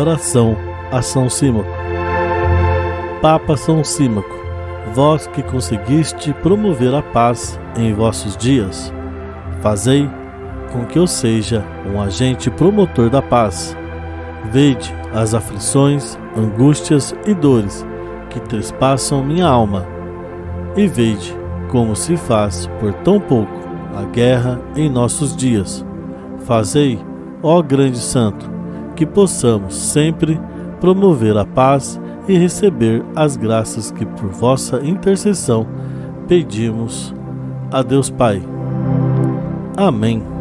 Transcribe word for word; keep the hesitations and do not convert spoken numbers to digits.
Oração a São Símaco. Papa São Símaco, vós que conseguiste promover a paz em vossos dias, fazei com que eu seja um agente promotor da paz. Vede as aflições, angústias e dores que trespassam minha alma, e vede como se faz por tão pouco a guerra em nossos dias. Fazei, ó grande santo, que possamos sempre promover a paz e receber as graças que por vossa intercessão pedimos a Deus Pai. Amém.